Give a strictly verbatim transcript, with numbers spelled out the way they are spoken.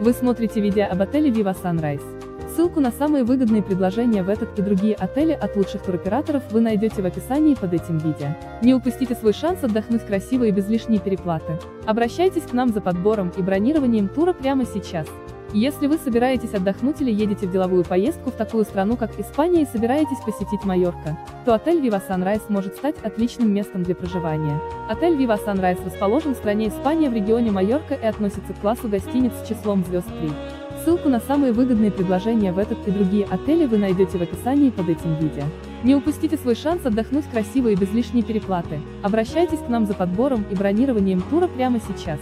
Вы смотрите видео об отеле Viva Sunrise. Ссылку на самые выгодные предложения в этот и другие отели от лучших туроператоров вы найдете в описании под этим видео. Не упустите свой шанс отдохнуть красиво и без лишней переплаты. Обращайтесь к нам за подбором и бронированием тура прямо сейчас. Если вы собираетесь отдохнуть или едете в деловую поездку в такую страну, как Испания, и собираетесь посетить Майорка, то отель Viva Sunrise может стать отличным местом для проживания. Отель Viva Sunrise расположен в стране Испания в регионе Майорка и относится к классу гостиниц с числом звезд три. Ссылку на самые выгодные предложения в этот и другие отели вы найдете в описании под этим видео. Не упустите свой шанс отдохнуть красиво и без лишней переплаты. Обращайтесь к нам за подбором и бронированием тура прямо сейчас.